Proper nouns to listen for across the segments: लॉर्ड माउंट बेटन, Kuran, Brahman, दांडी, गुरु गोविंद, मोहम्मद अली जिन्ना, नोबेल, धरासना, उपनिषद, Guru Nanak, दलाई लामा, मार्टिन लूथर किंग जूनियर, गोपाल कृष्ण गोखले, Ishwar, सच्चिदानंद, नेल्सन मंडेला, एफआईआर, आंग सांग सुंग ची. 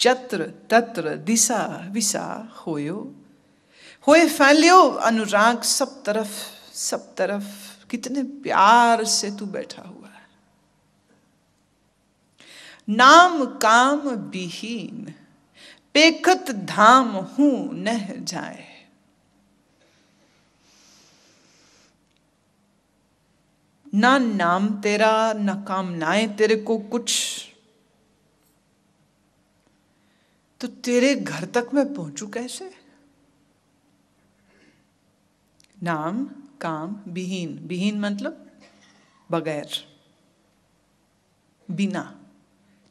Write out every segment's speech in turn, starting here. जत्र तत्र दिशा विशा होयो होए फैलियो अनुराग सब तरफ सब तरफ। कितने प्यार से तू बैठा हुआ है। नाम काम विहीन पेखत धाम हूं नह जाए। ना नाम तेरा ना कामनाएं तेरे को कुछ, तो तेरे घर तक मैं पहुंचू कैसे। नाम काम विहीन, विहीन मतलब बगैर, बिना।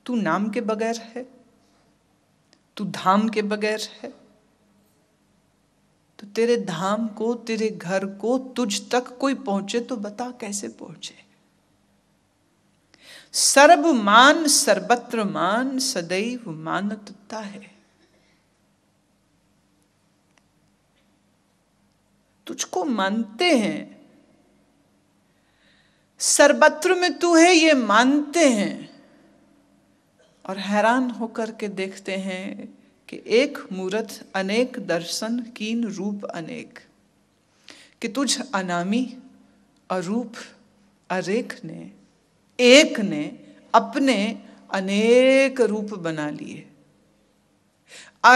तू नाम के बगैर है, तू धाम के बगैर है, तो तेरे धाम को तेरे घर को तुझ तक कोई पहुंचे तो बता कैसे पहुंचे। सर्वमान सर्वत्र मान सदैव मानतता है। तुझको मानते हैं, सर्वत्र में तू है ये मानते हैं, और हैरान होकर के देखते हैं कि एक मूरत अनेक दर्शन कीन रूप अनेक, कि तुझ अनामी अरूप अरेख ने एक ने अपने अनेक रूप बना लिए,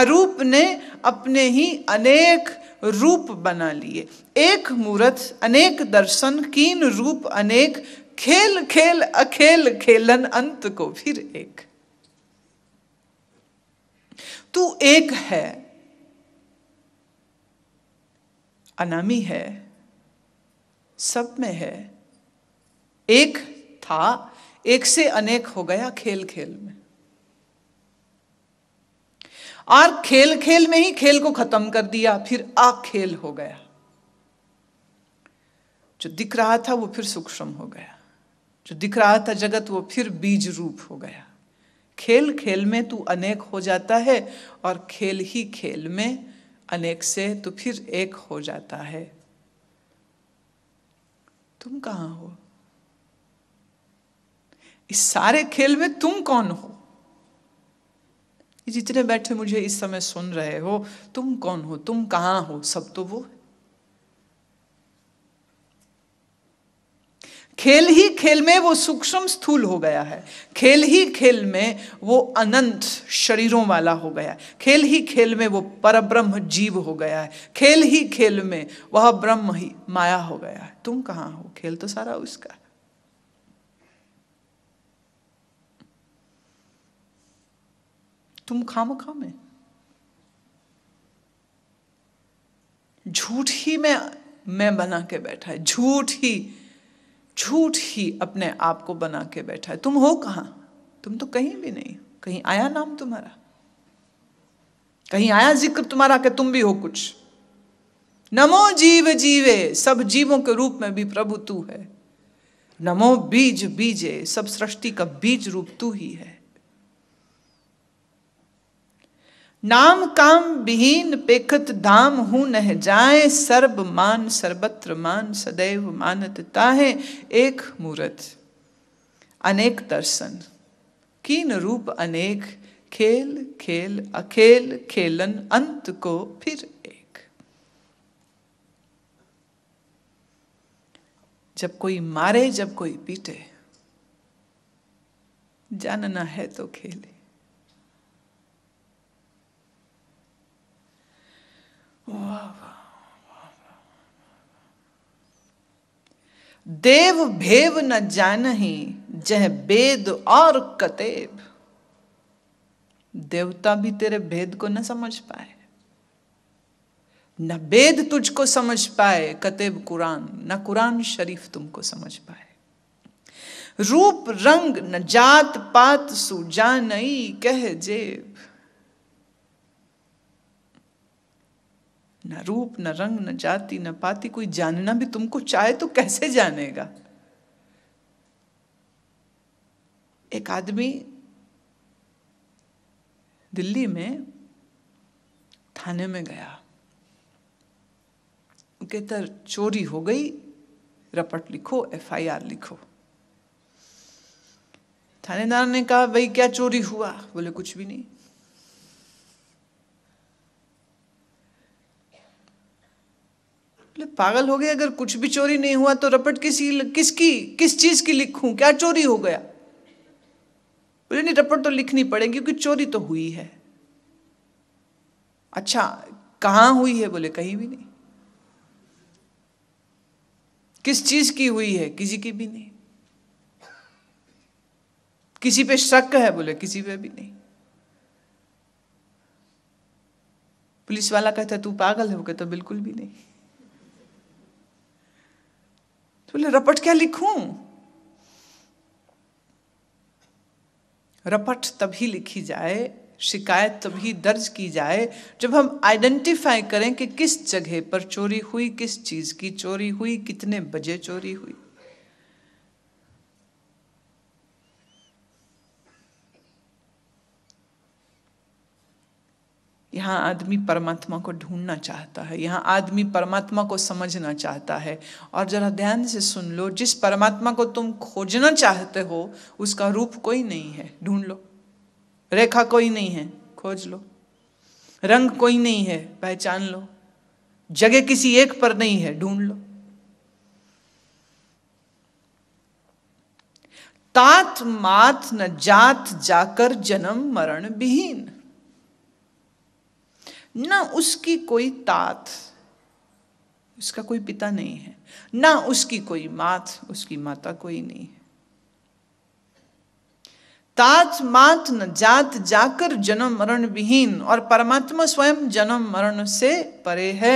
अरूप ने अपने ही अनेक रूप बना लिए। एक मूरत अनेक दर्शन कीन रूप अनेक, खेल खेल अखेल खेलन अंत को फिर एक। तू एक है, अनामी है, सब में है। एक था, एक से अनेक हो गया खेल खेल में, और खेल खेल में ही खेल को खत्म कर दिया, फिर अखेल हो गया। जो दिख रहा था वो फिर सूक्ष्म हो गया, जो दिख रहा था जगत वो फिर बीज रूप हो गया। खेल खेल में तू अनेक हो जाता है, और खेल ही खेल में अनेक से तो फिर एक हो जाता है। तुम कहाँ हो इस सारे खेल में, तुम कौन हो? जितने बैठे मुझे इस समय सुन रहे हो, तुम कौन हो, तुम कहाँ हो? सब तो वो खेल ही खेल में, वो सूक्ष्म स्थूल हो गया है। खेल ही खेल में वो अनंत शरीरों वाला हो गया है। खेल ही खेल में वो परब्रह्म जीव हो गया है। खेल ही खेल में वह ब्रह्म ही माया हो गया है। तुम कहाँ हो? खेल तो सारा उसका। तुम खामखा में, झूठ ही मैं बना के बैठा है, झूठ ही अपने आप को बना के बैठा है। तुम हो कहाँ? तुम तो कहीं भी नहीं। कहीं आया नाम तुम्हारा? कहीं आया जिक्र तुम्हारा कि तुम भी हो कुछ? नमो जीव जीवे सब जीवों के रूप में भी प्रभु तू है। नमो बीज बीजे सब सृष्टि का बीज रूप तू ही है। नाम काम विहीन पेखत धाम हूं नह जाए। सर्व मान सर्वत्र मान सदैव मानतता है। एक मूरत अनेक दर्शन कीन रूप अनेक, खेल खेल अखेल खेलन अंत को फिर एक। जब कोई मारे जब कोई पीटे, जानना है तो खेले। देव भेव न जानहि जह भेद और कतेब। देवता भी तेरे भेद को न समझ पाए, न भेद तुझको समझ पाए। कतेब कुरान न कुरान शरीफ तुमको समझ पाए। रूप रंग न जात पात सुजानई कह जेब। न रूप न रंग न जाति न पाति, कोई जानना भी तुमको चाहे तो कैसे जानेगा। एक आदमी दिल्ली में थाने में गया, कहता चोरी हो गई, रपट लिखो, एफआईआर लिखो। थानेदार ने कहा भाई क्या चोरी हुआ? बोले कुछ भी नहीं। पागल हो गए, अगर कुछ भी चोरी नहीं हुआ तो रपट किस चीज की लिखूं, क्या चोरी हो गया? बोले नहीं, रपट तो लिखनी पड़ेगी क्योंकि चोरी तो हुई है। अच्छा कहाँ हुई है? बोले कहीं भी नहीं। किस चीज की हुई है? किसी की भी नहीं। किसी पे शक है? बोले किसी पे भी नहीं। पुलिस वाला कहता तू पागल है? वो कहता बिल्कुल भी नहीं। तो बोले रपट क्या लिखूं? रपट तभी लिखी जाए, शिकायत तभी दर्ज की जाए जब हम आइडेंटिफाई करें कि किस जगह पर चोरी हुई, किस चीज की चोरी हुई, कितने बजे चोरी हुई। यहाँ आदमी परमात्मा को ढूंढना चाहता है, यहाँ आदमी परमात्मा को समझना चाहता है। और जरा ध्यान से सुन लो, जिस परमात्मा को तुम खोजना चाहते हो उसका रूप कोई नहीं है, ढूंढ लो। रेखा कोई नहीं है, खोज लो। रंग कोई नहीं है, पहचान लो। जगह किसी एक पर नहीं है, ढूंढ लो। तात मात न जात जाकर जन्म मरण विहीन, ना उसकी कोई तात, उसका कोई पिता नहीं है, ना उसकी कोई मात, उसकी माता कोई नहीं है। तात मात न जात जाकर जन्म मरण विहीन, और परमात्मा स्वयं जन्म मरण से परे है।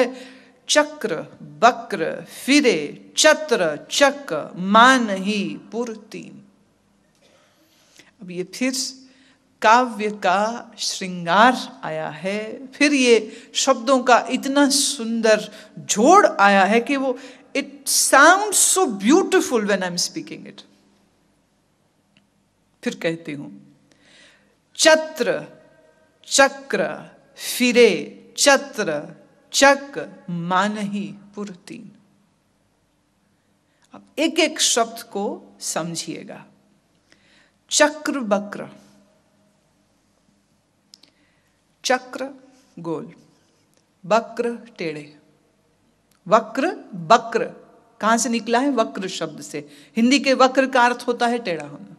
चक्र बक्र फिरे चत्र चक मान ही पुर तीन। अब ये फिर काव्य का श्रृंगार आया है, फिर ये शब्दों का इतना सुंदर जोड़ आया है कि वो it sound so beautiful when I am speaking it. फिर कहती हूं, चत्र चक्र फिरे चत्र चक मानही पुरतीन। अब एक एक शब्द को समझिएगा। चक्र बक्र, चक्र गोल, बक्र टेढ़े, वक्र। बक्र कहां से निकला है? वक्र शब्द से। हिंदी के वक्र का अर्थ होता है टेढ़ा होना।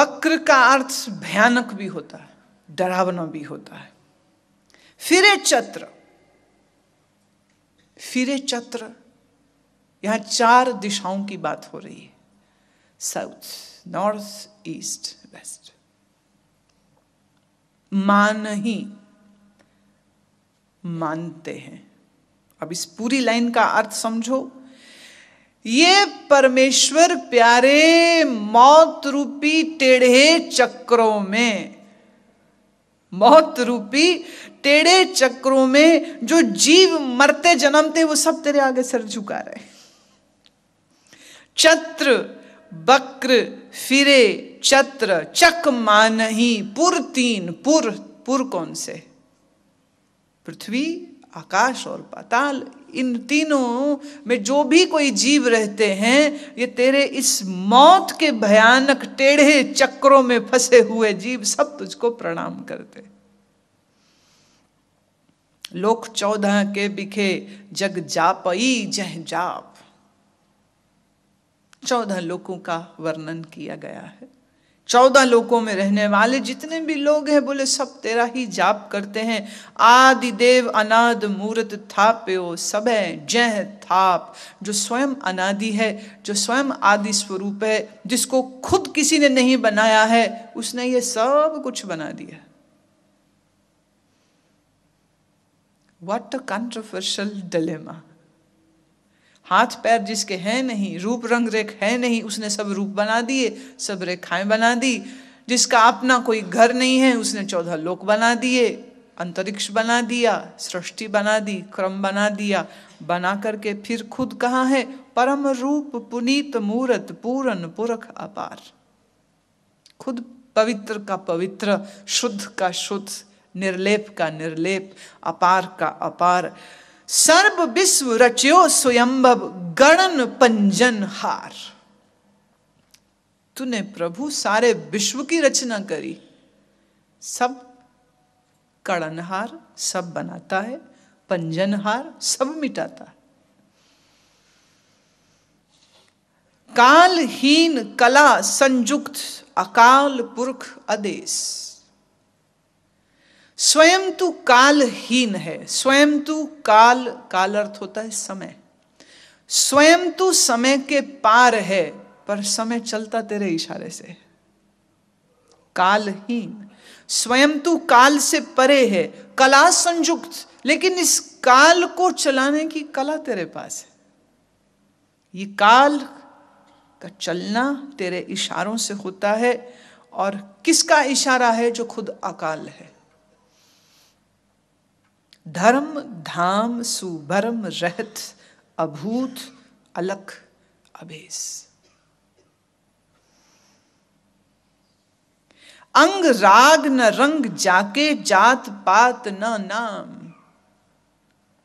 बक्र का अर्थ भयानक भी होता है, डरावना भी होता है। फिरे चत्र, फिरे चत्र, यहां चार दिशाओं की बात हो रही है, साउथ नॉर्थ ईस्ट वेस्ट। मान ही, मानते हैं। अब इस पूरी लाइन का अर्थ समझो, ये परमेश्वर प्यारे मौत रूपी टेढ़े चक्रों में, मौत रूपी टेढ़े चक्रों में जो जीव मरते जन्मते वो सब तेरे आगे सर झुका रहे। चत्र बक्र फिरे चत्र चक मानही पुर तीन। पुर, पुर कौन से? पृथ्वी आकाश और पाताल, इन तीनों में जो भी कोई जीव रहते हैं, ये तेरे इस मौत के भयानक टेढ़े चक्रों में फंसे हुए जीव सब तुझको प्रणाम करते। लोक 14 के बिखे जग जापई जह जाप, 14 लोकों का वर्णन किया गया है। 14 लोकों में रहने वाले जितने भी लोग हैं, बोले सब तेरा ही जाप करते हैं। आदि देव अनाद मूर्त थाप्यो सबे जय थाप, जो स्वयं अनादि है, जो स्वयं आदि स्वरूप है, जिसको खुद किसी ने नहीं बनाया है, उसने ये सब कुछ बना दिया। What a controversial dilemma. हाथ पैर जिसके हैं नहीं, रूप रंग रेख है नहीं, उसने सब रूप बना दिए, सब रेखाएं बना दी। जिसका अपना कोई घर नहीं है, उसने 14 लोक बना दिए, अंतरिक्ष बना दिया, सृष्टि बना दी, क्रम बना दिया। बना करके फिर खुद कहाँ है? परम रूप पुनीत मूर्त पूरन पुरख अपार। खुद पवित्र का पवित्र, शुद्ध का शुद्ध, निर्लेप का निर्लेप, अपार का अपार। सर्व विश्व रचयो स्वयंभव गणन पंजन हार। तूने प्रभु सारे विश्व की रचना करी, सब कड़नहार, सब बनाता है, पंजनहार सब मिटाता है। कालहीन कला संयुक्त अकाल पुरख आदेश। स्वयं तू कालहीन है, स्वयं तू काल, काल अर्थ होता है समय, स्वयं तू समय के पार है, पर समय चलता तेरे इशारे से। कालहीन, स्वयं तू काल से परे है, कला संयुक्त, लेकिन इस काल को चलाने की कला तेरे पास है। ये काल का चलना तेरे इशारों से होता है, और किसका इशारा है? जो खुद अकाल है। धर्म धाम सुभरम रहत अभूत अलख अभेस। अंग राग न रंग जाके जात पात न नाम।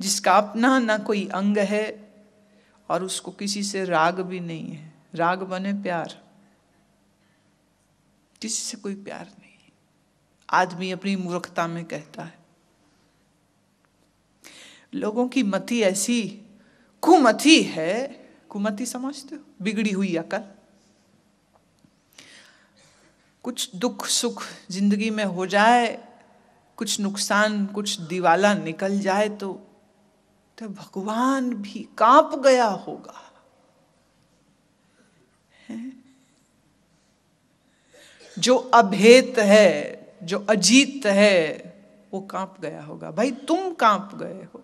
जिसका अपना ना कोई अंग है और उसको किसी से राग भी नहीं है। राग बने प्यार, किसी से कोई प्यार नहीं। आदमी अपनी मूर्खता में कहता है, लोगों की मति ऐसी कुमति है। कुमति समझते हो? बिगड़ी हुई अकल। कुछ दुख सुख जिंदगी में हो जाए, कुछ नुकसान, कुछ दिवाला निकल जाए तो भगवान भी कांप गया होगा। जो अभेद है, जो अजीत है, वो कांप गया होगा। भाई तुम कांप गए हो।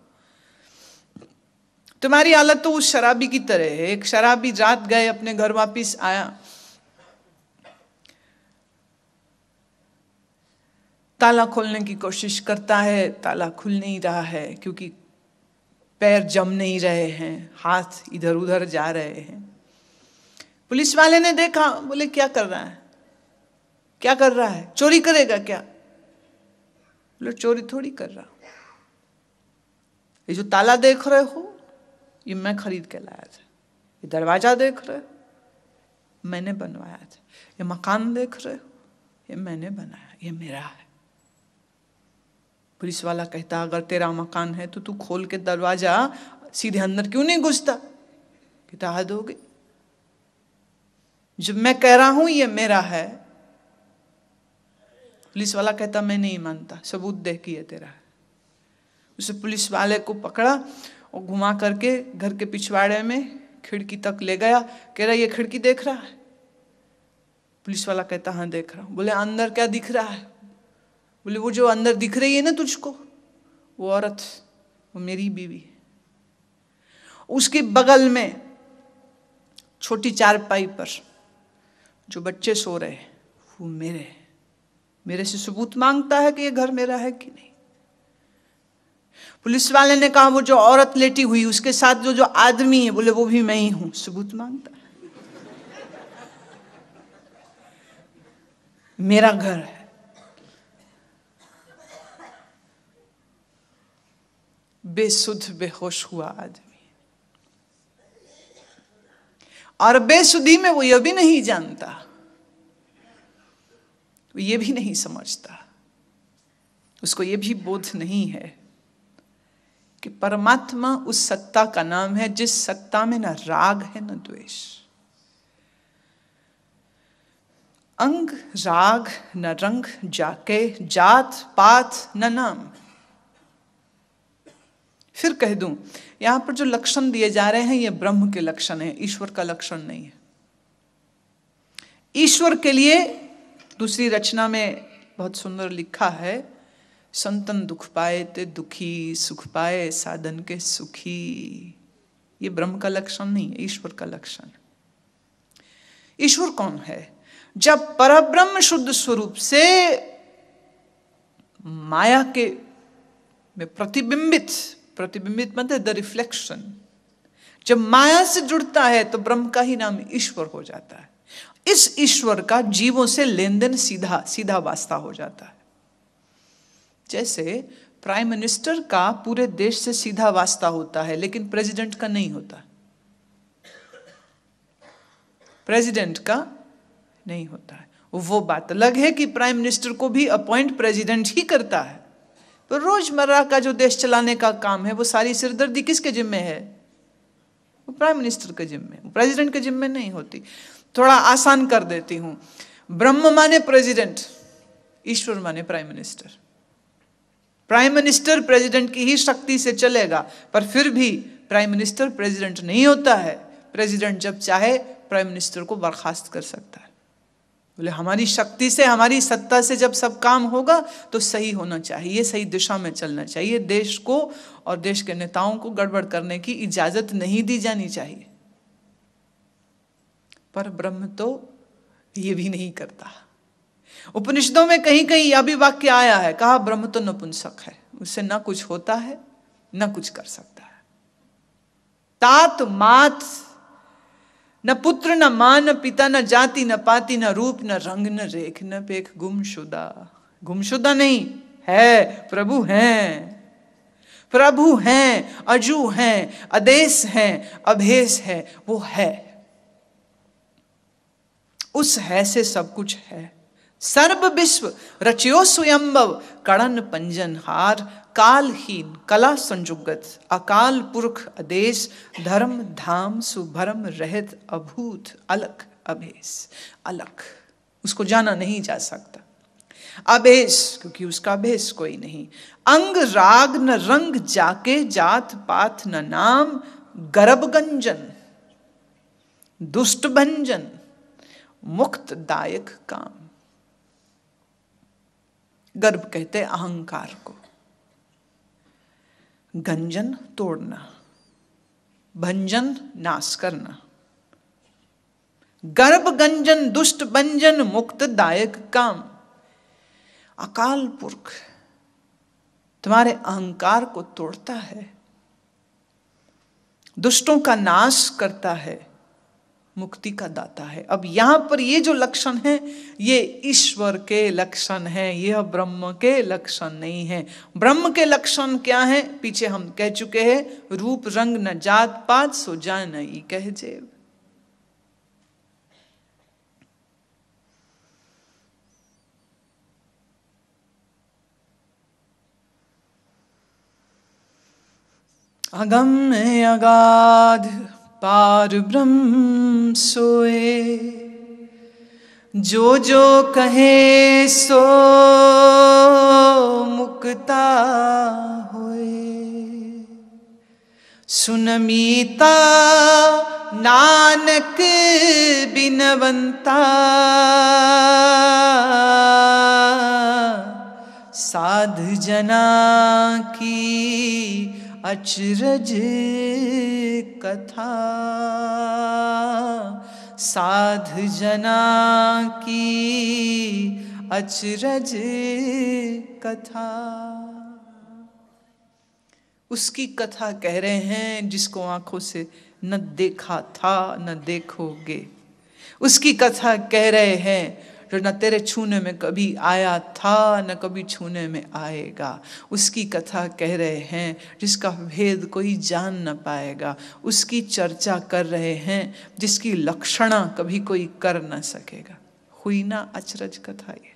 तुम्हारी हालत तो उस शराबी की तरह है। एक शराबी रात गए, अपने घर वापिस आया, ताला खोलने की कोशिश करता है, ताला खुल नहीं रहा है, क्योंकि पैर जम नहीं रहे हैं, हाथ इधर उधर जा रहे हैं। पुलिस वाले ने देखा, बोले क्या कर रहा है, क्या कर रहा है, चोरी करेगा क्या? बोले चोरी थोड़ी कर रहा हूं, ये जो ताला देख रहे हो ये मैं खरीद के लाया था, ये दरवाजा देख रहे हो मैंने बनवाया था, ये मकान देख रहे हो ये मैंने बनाया, ये मेरा है। पुलिस वाला कहता, अगर तेरा मकान है तो तू खोल के दरवाजा सीधे अंदर क्यों नहीं घुसता? कहता हद हो गई, जब मैं कह रहा हूं ये मेरा है। पुलिस वाला कहता मैं नहीं मानता, सबूत दे कि ये तेरा है। उसे पुलिस वाले को पकड़ा और घुमा करके घर के पिछवाड़े में खिड़की तक ले गया, कह रहा ये खिड़की देख रहा है? पुलिस वाला कहता हाँ देख रहा हूं। बोले अंदर क्या दिख रहा है? बोले वो जो अंदर दिख रही है ना तुझको, वो औरत, वो मेरी बीवी। उसके बगल में छोटी चारपाई पर जो बच्चे सो रहे हैं वो मेरे हैं। मेरे से सबूत मांगता है कि ये घर मेरा है कि नहीं। पुलिस वाले ने कहा वो जो औरत लेटी हुई, उसके साथ जो आदमी है, बोले वो भी मैं ही हूं, सबूत मांगता है, मेरा घर है। बेसुध बेहोश हुआ आदमी, और बेसुधी में वो ये भी नहीं जानता, वो ये भी नहीं समझता, उसको ये भी बोध नहीं है कि परमात्मा उस सत्ता का नाम है जिस सत्ता में न राग है न द्वेष। अंग राग न रंग जाके जात पात न नाम। फिर कह दूं, यहां पर जो लक्षण दिए जा रहे हैं ये ब्रह्म के लक्षण है, ईश्वर का लक्षण नहीं है। ईश्वर के लिए दूसरी रचना में बहुत सुंदर लिखा है, संतन दुख पाए ते दुखी, सुख पाए साधन के सुखी। ये ब्रह्म का लक्षण नहीं है, ईश्वर का लक्षण। ईश्वर कौन है? जब परब्रह्म शुद्ध स्वरूप से माया के में प्रतिबिंबित मतलब द रिफ्लेक्शन, जब माया से जुड़ता है तो ब्रह्म का ही नाम ईश्वर हो जाता है। इस ईश्वर का जीवों से लेन देन सीधा वास्ता हो जाता है। जैसे प्राइम मिनिस्टर का पूरे देश से सीधा वास्ता होता है, लेकिन प्रेसिडेंट का नहीं होता। प्रेसिडेंट का नहीं होता है। वो बात अलग है कि प्राइम मिनिस्टर को भी अपॉइंट प्रेसिडेंट ही करता है, रोजमर्रा का जो देश चलाने का काम है वो सारी सिरदर्दी किसके जिम्मे है? वो प्राइम मिनिस्टर के जिम्मे, प्रेसिडेंट के जिम्मे नहीं होती। थोड़ा आसान कर देती हूँ, ब्रह्म माने प्रेसिडेंट, ईश्वर माने prime minister. Prime minister president की ही शक्ति से चलेगा, पर फिर भी प्राइम मिनिस्टर प्रेसिडेंट नहीं होता है। प्रेसिडेंट जब चाहे प्राइम मिनिस्टर को बर्खास्त कर सकता है। बोले हमारी शक्ति से, हमारी सत्ता से जब सब काम होगा तो सही होना चाहिए, सही दिशा में चलना चाहिए। देश को और देश के नेताओं को गड़बड़ करने की इजाजत नहीं दी जानी चाहिए। पर ब्रह्म तो ये भी नहीं करता। उपनिषदों में कहीं कहीं यह भी वाक्य आया है, कहा ब्रह्म तो नपुंसक है, उससे ना कुछ होता है ना कुछ कर सकता है। तात मात, न पुत्र न मां न पिता न जाति न पाति न रूप न रंग न रेख न पेख, गुमशुदा, गुमशुदा नहीं है, प्रभु हैं, प्रभु हैं, अजू हैं, अदेश हैं, अभेश है, वो है। उस है से सब कुछ है। सर्व विश्व रचयो स्वयंभव, कड़न पंजन हार, कालहीन कला संजुगत, अकाल पुरख अदेश, धर्म धाम सुभरम रहित, अभूत अलख अभेश। अलख उसको जाना नहीं जा सकता, अभेश क्योंकि उसका अभेश कोई नहीं। अंग राग न रंग जाके, जात पात न नाम, गर्भ गंजन दुष्ट भंजन, मुक्त दायक काम। गर्भ कहते अहंकार को, गंजन तोड़ना, भंजन नाश करना, गर्भ गंजन दुष्ट भंजन मुक्त दायक काम। अकाल पुरख तुम्हारे अहंकार को तोड़ता है, दुष्टों का नाश करता है, मुक्ति का दाता है। अब यहां पर ये जो लक्षण है ये ईश्वर के लक्षण है, यह ब्रह्म के लक्षण नहीं है। ब्रह्म के लक्षण क्या है? पीछे हम कह चुके हैं, रूप रंग न जात पात, सो जान ई कह जेब। अगम अगाध पार ब्रह्म सोए, जो जो कहे सो मुक्ता होए। सुनमीता नानक बिनवंता, साध जना की अचरज कथा, साध जना की अचरज कथा। उसकी कथा कह रहे हैं जिसको आंखों से न देखा था न देखोगे। उसकी कथा कह रहे हैं जो न तेरे छूने में कभी आया था न कभी छूने में आएगा। उसकी कथा कह रहे हैं जिसका भेद कोई जान न पाएगा। उसकी चर्चा कर रहे हैं जिसकी लक्षणा कभी कोई कर न सकेगा। हुई ना अचरज कथा ये।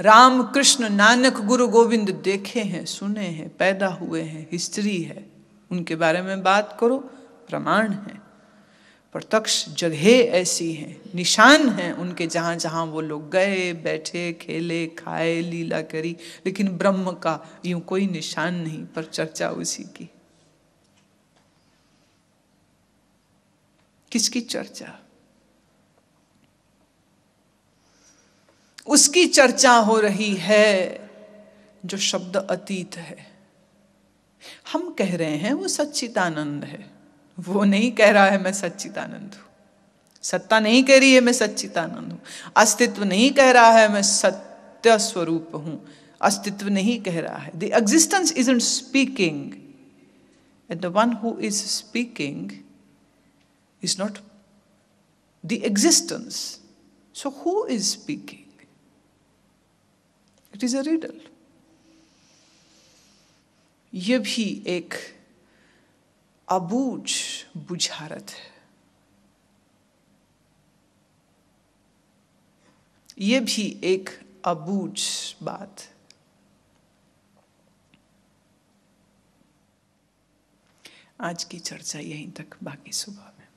राम कृष्ण नानक गुरु गोविंद देखे हैं, सुने हैं, पैदा हुए हैं, हिस्ट्री है, उनके बारे में बात करो, प्रमाण है, प्रत्यक्ष जगह ऐसी हैं, निशान हैं उनके, जहाँ जहाँ वो लोग गए, बैठे, खेले, खाए, लीला करी। लेकिन ब्रह्म का यूं कोई निशान नहीं, पर चर्चा उसी की। किसकी चर्चा? उसकी चर्चा हो रही है जो शब्द अतीत है। हम कह रहे हैं वो सच्चिदानंद है, वो नहीं कह रहा है मैं सच्चिदानंद हूं। सत्ता नहीं कह रही है मैं सच्चिदानंद हूं। अस्तित्व नहीं कह रहा है मैं सत्य स्वरूप हूं। अस्तित्व नहीं कह रहा है। The existence isn't speaking and the one who is speaking is not the existence. So who is speaking? It is a riddle. यह भी एक अबूझ बुझारत है। ये भी एक अबूझ बात, आज की चर्चा यहीं तक, बाकी सुबह में।